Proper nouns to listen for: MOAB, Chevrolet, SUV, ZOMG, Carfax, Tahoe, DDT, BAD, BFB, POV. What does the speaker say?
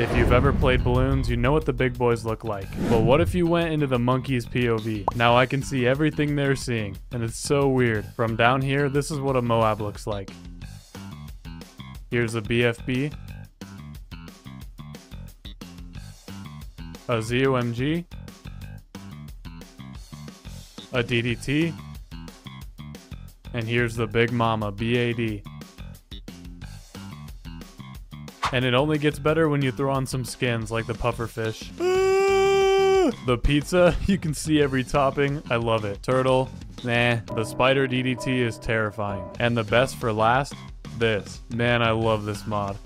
If you've ever played balloons, you know what the big boys look like. But what if you went into the monkey's POV? Now I can see everything they're seeing, and it's so weird. From down here, this is what a MOAB looks like. Here's a BFB, a ZOMG, a DDT, and here's the big mama, BAD. And it only gets better when you throw on some skins like the pufferfish. The pizza, you can see every topping. I love it. Turtle, nah. The spider DDT is terrifying. And the best for last, this. Man, I love this mod.